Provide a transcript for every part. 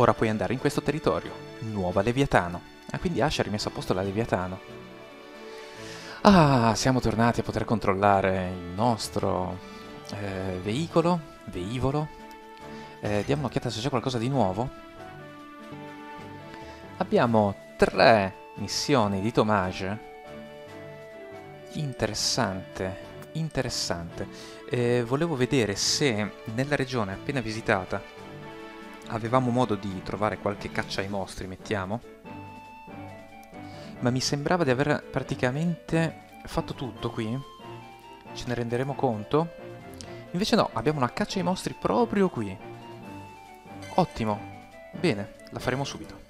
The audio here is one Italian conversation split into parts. Ora puoi andare in questo territorio. Nuova Leviatano. Ah, quindi Ashe ha rimesso a posto la Leviatano. Ah, siamo tornati a poter controllare il nostro veivolo. Diamo un'occhiata se c'è qualcosa di nuovo. Abbiamo 3 missioni di Tomage. Interessante. Interessante. Volevo vedere se nella regione appena visitata avevamo modo di trovare qualche caccia ai mostri, mettiamo. Ma mi sembrava di aver praticamente fatto tutto qui. Ce ne renderemo conto. Invece no, abbiamo una caccia ai mostri proprio qui. Ottimo. Bene, la faremo subito.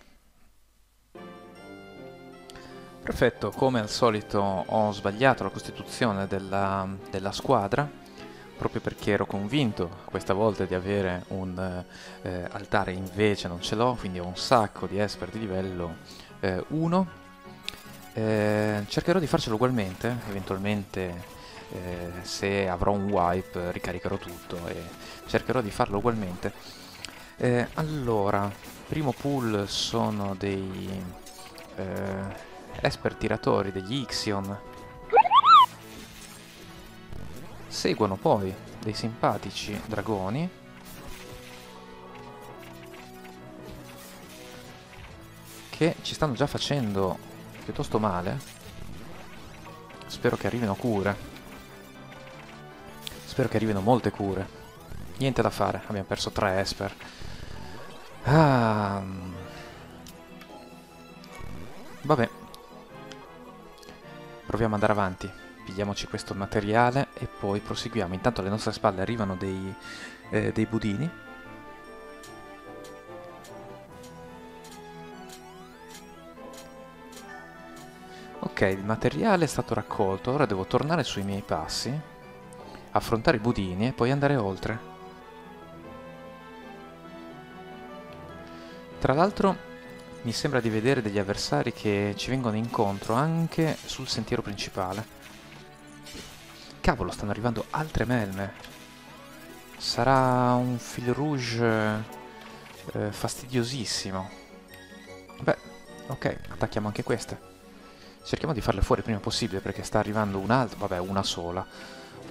Perfetto, come al solito ho sbagliato la costituzione della squadra, proprio perché ero convinto questa volta di avere un altare, invece non ce l'ho, quindi ho un sacco di esperti di livello 1. Cercherò di farcelo ugualmente, eventualmente se avrò un wipe ricaricherò tutto e cercherò di farlo ugualmente. Allora, primo pool sono dei... Esper tiratori degli Ixion. Seguono poi dei simpatici dragoni. Che ci stanno già facendo piuttosto male. Spero che arrivino cure. Spero che arrivino molte cure. Niente da fare, abbiamo perso 3 Esper. Ah. Vabbè. Proviamo ad andare avanti, pigliamoci questo materiale e poi proseguiamo. Intanto alle nostre spalle arrivano dei budini. Ok, il materiale è stato raccolto, ora devo tornare sui miei passi, affrontare i budini e poi andare oltre. Tra l'altro... mi sembra di vedere degli avversari che ci vengono incontro anche sul sentiero principale. Cavolo, stanno arrivando altre melme. Sarà un fil rouge fastidiosissimo. Beh, ok, attacchiamo anche queste. Cerchiamo di farle fuori prima possibile perché sta arrivando un'altra... vabbè, una sola.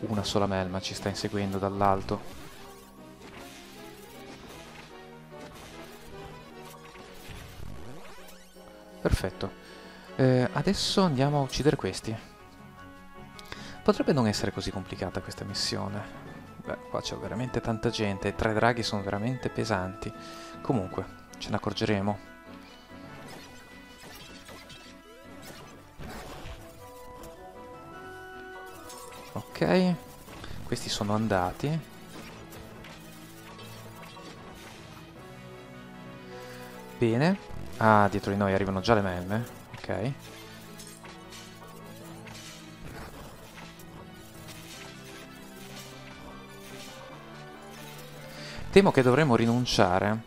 Una sola melma ci sta inseguendo dall'alto. Perfetto, adesso andiamo a uccidere questi. Potrebbe non essere così complicata questa missione. Beh, qua c'è veramente tanta gente e 3 draghi sono veramente pesanti. Comunque, ce ne accorgeremo. Ok, questi sono andati. Bene. Ah, dietro di noi arrivano già le melme. Ok. Temo che dovremmo rinunciare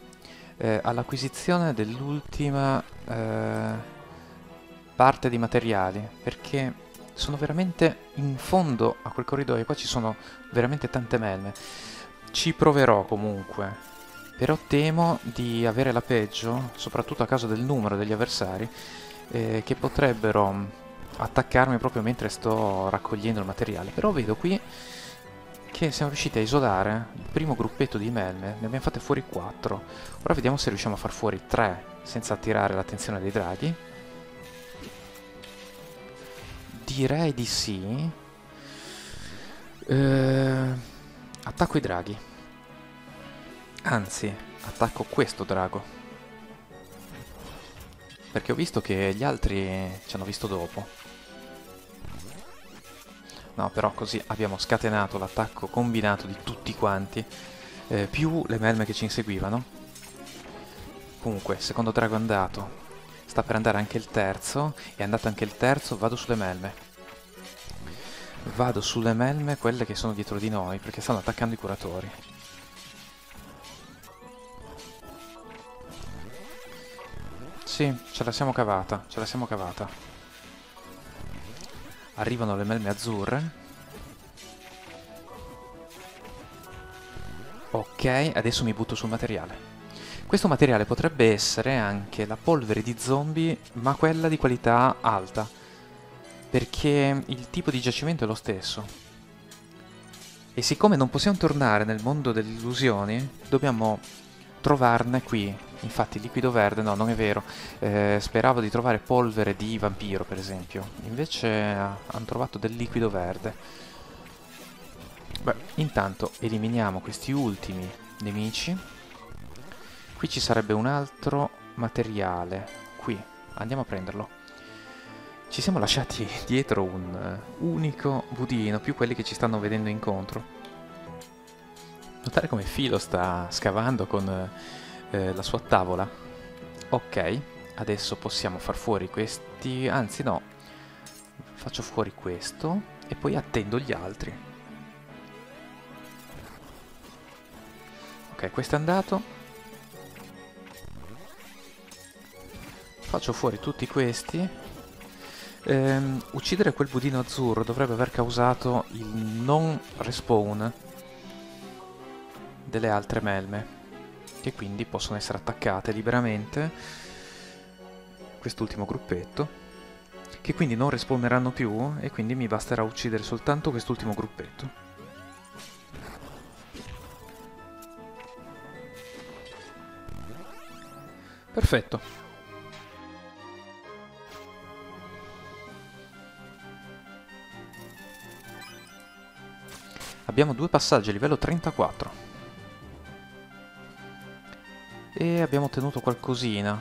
all'acquisizione dell'ultima parte di materiali, perché sono veramente in fondo a quel corridoio. Qua ci sono veramente tante melme. Ci proverò comunque. Però temo di avere la peggio, soprattutto a causa del numero degli avversari, che potrebbero attaccarmi proprio mentre sto raccogliendo il materiale. Però vedo qui che siamo riusciti a isolare il primo gruppetto di melme, ne abbiamo fatte fuori 4. Ora vediamo se riusciamo a far fuori 3 senza attirare l'attenzione dei draghi. Direi di sì. Attacco i draghi. Anzi, attacco questo drago. Perché ho visto che gli altri ci hanno visto dopo. No, però così abbiamo scatenato l'attacco combinato di tutti quanti. Più le melme che ci inseguivano. Comunque, secondo drago è andato. Sta per andare anche il terzo. È andato anche il terzo, vado sulle melme. Vado sulle melme, quelle che sono dietro di noi, perché stanno attaccando i curatori. Sì, ce la siamo cavata, ce la siamo cavata. Arrivano le melme azzurre. Ok, adesso mi butto sul materiale. Questo materiale potrebbe essere anche la polvere di zombie, ma quella di qualità alta, perché il tipo di giacimento è lo stesso. E siccome non possiamo tornare nel mondo delle illusioni, dobbiamo trovarne qui. Infatti liquido verde, no, non è vero, speravo di trovare polvere di vampiro per esempio, invece hanno trovato del liquido verde. Beh, intanto eliminiamo questi ultimi nemici. Qui ci sarebbe un altro materiale. Qui, andiamo a prenderlo. Ci siamo lasciati dietro un unico budino, più quelli che ci stanno vedendo incontro. Notare come Filo sta scavando con la sua tavola. Ok, adesso possiamo far fuori questi... Anzi no, faccio fuori questo e poi attendo gli altri. Ok, questo è andato. Faccio fuori tutti questi. Uccidere quel budino azzurro dovrebbe aver causato il non respawn delle altre melme, che quindi possono essere attaccate liberamente. Quest'ultimo gruppetto, che quindi non respawneranno più, e quindi mi basterà uccidere soltanto quest'ultimo gruppetto. Perfetto. Abbiamo due passaggi a livello 34. E abbiamo ottenuto qualcosina.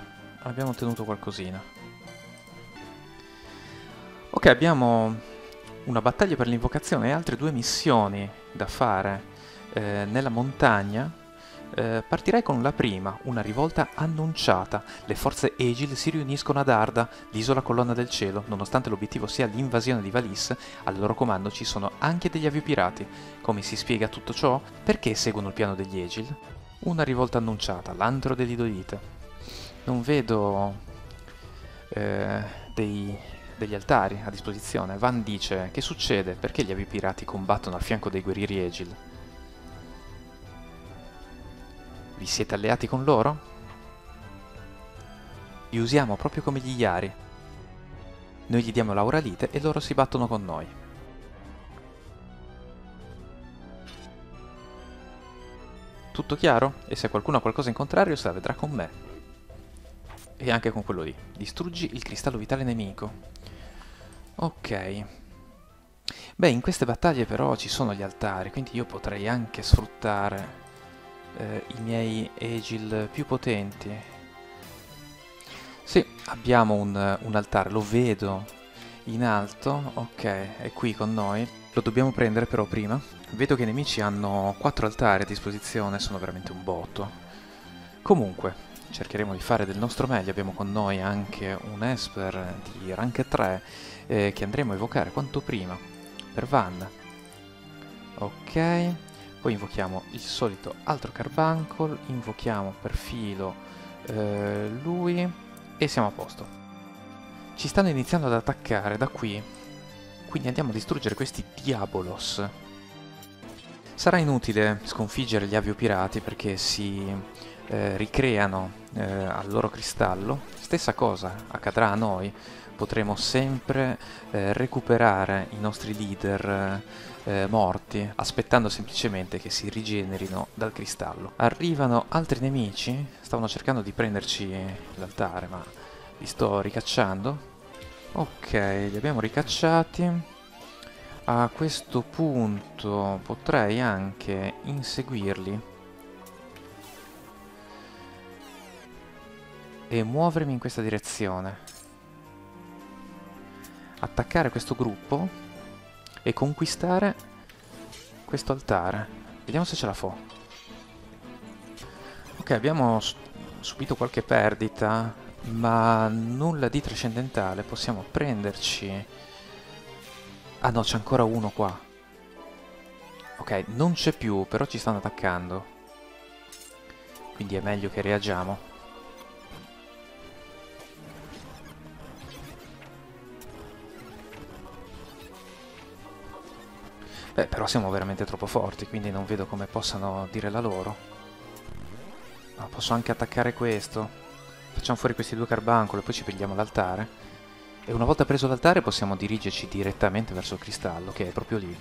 Ok, abbiamo una battaglia per l'invocazione e altre due missioni da fare nella montagna. Partirei con la prima, una rivolta annunciata. Le forze Aegyl si riuniscono ad Arda, l'isola colonna del cielo. Nonostante l'obiettivo sia l'invasione di Valis, al loro comando ci sono anche degli aviopirati. Come si spiega tutto ciò? Perché seguono il piano degli Aegyl? Una rivolta annunciata, l'antro dell'Idolite. Non vedo degli altari a disposizione. Vaan dice: che succede? Perché gli aviopirati combattono al fianco dei guerrieri Aegyl? Vi siete alleati con loro? Li usiamo proprio come gli Yarhi. Noi gli diamo l'Auralite e loro si battono con noi. Tutto chiaro? E se qualcuno ha qualcosa in contrario se la vedrà con me. E anche con quello lì. Distruggi il cristallo vitale nemico. Ok. Beh, in queste battaglie però ci sono gli altari, quindi io potrei anche sfruttare... i miei Aegyl più potenti. Sì, abbiamo un altare, lo vedo in alto. Ok, è qui con noi. Lo dobbiamo prendere però prima. Vedo che i nemici hanno 4 altari a disposizione, sono veramente un botto. Comunque, cercheremo di fare del nostro meglio. Abbiamo con noi anche un Esper di rank 3 che andremo a evocare quanto prima per Vaan. Ok. Poi invochiamo il solito altro Carbuncle, invochiamo per Filo lui e siamo a posto. Ci stanno iniziando ad attaccare da qui, quindi andiamo a distruggere questi Diabolos. Sarà inutile sconfiggere gli aviopirati perché si ricreano al loro cristallo. Stessa cosa accadrà a noi, potremo sempre recuperare i nostri leader morti, aspettando semplicemente che si rigenerino dal cristallo. Arrivano altri nemici, stavano cercando di prenderci l'altare, ma li sto ricacciando. Ok, li abbiamo ricacciati. A questo punto potrei anche inseguirli e muovermi in questa direzione, attaccare questo gruppo e conquistare questo altare. Vediamo se ce la fa. Ok, abbiamo subito qualche perdita, ma nulla di trascendentale. Possiamo prenderci... Ah no, c'è ancora uno qua. Ok, non c'è più, però ci stanno attaccando, quindi è meglio che reagiamo. Beh, però siamo veramente troppo forti, quindi non vedo come possano dire la loro. No, posso anche attaccare questo. Facciamo fuori questi due carbuncle e poi ci prendiamo l'altare. E una volta preso l'altare possiamo dirigerci direttamente verso il cristallo, che è proprio lì.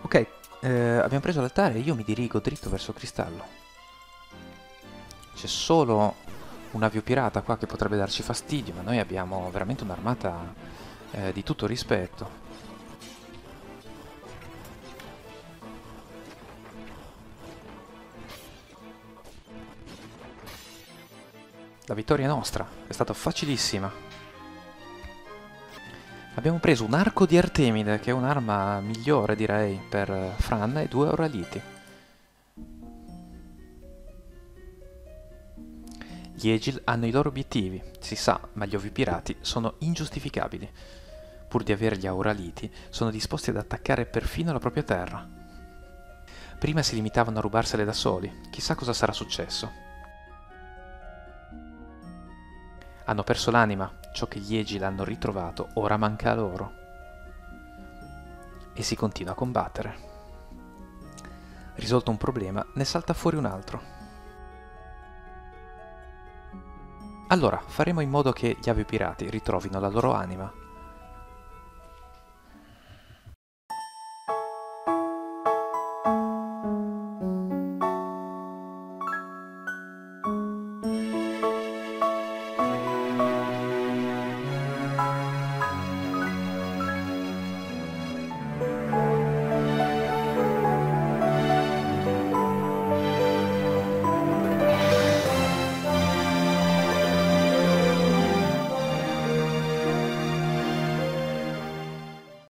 Ok, abbiamo preso l'altare e io mi dirigo dritto verso il cristallo. C'è solo un avio pirata qua che potrebbe darci fastidio, ma noi abbiamo veramente un'armata di tutto rispetto. La vittoria è nostra, è stata facilissima. Abbiamo preso un arco di Artemide, che è un'arma migliore direi per Fran, e due Auraliti. Gli Aegyl hanno i loro obiettivi, si sa, ma gli ovi pirati sono ingiustificabili. Pur di avere gli Auraliti, sono disposti ad attaccare perfino la propria terra. Prima si limitavano a rubarsele da soli, chissà cosa sarà successo. Hanno perso l'anima, ciò che gli Aegyl l'hanno ritrovato ora manca a loro. E si continua a combattere. Risolto un problema, ne salta fuori un altro. Allora, faremo in modo che gli avio pirati ritrovino la loro anima.